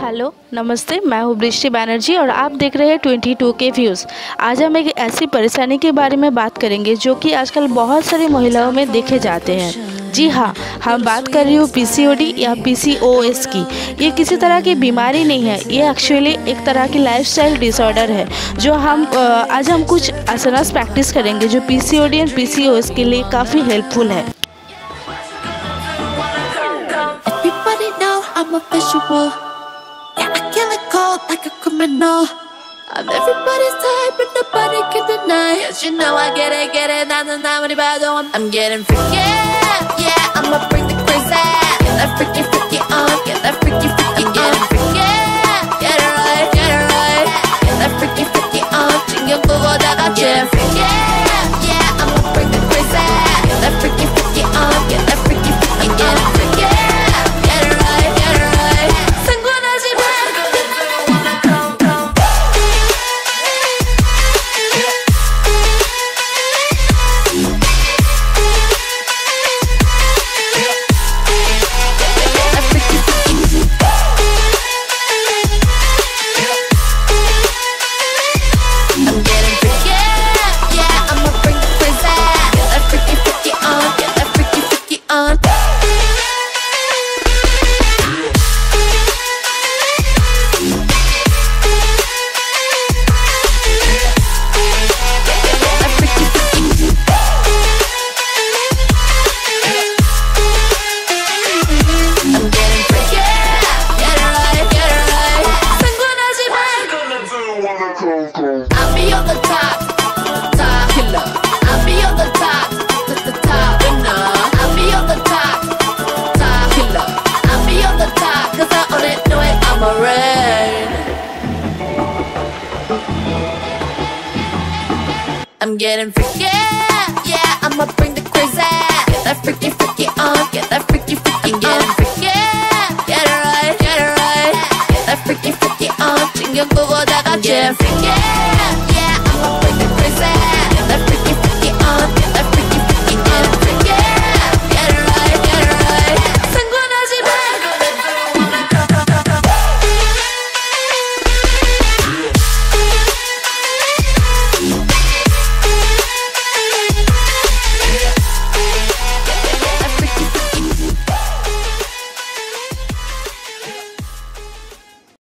Hello नमस्ते, मैं हूँ बृष्टि बनर्जी और आप देख रहे हैं 22 के व्यूज। आज हम एक ऐसी परेशानी के बारे में बात करेंगे जो कि आजकल बहुत सारी महिलाओं में देखे जाते हैं। जी हाँ, हम बात कर रही हूँ पीसीओडी या पीसीओएस की। ये किसी तरह की बीमारी नहीं है, ये एक्चुअली एक तरह की लाइफस्टाइल डिसऑर्डर है जो आज हम कुछ आसनास प्रैक्टिस करेंगे जो पीसीओडी और पीसीओएस के लिए काफ़ी हेल्पफुल है। Like a criminal, I'm everybody's type, but nobody can deny. Cause you know I get it, not anybody don't. I'm getting freaky, yeah, I'ma bring the crazy. Get that freaky, freaky on, get that freaky, freaky on. I'm getting freaky, get it right, get that freaky, freaky on. Jingle go da da, get freaky, yeah, I'ma bring the crazy. Get that freaky, freaky on, get that freaky, freaky on. I'm getting freaky, yeah, I'ma bring the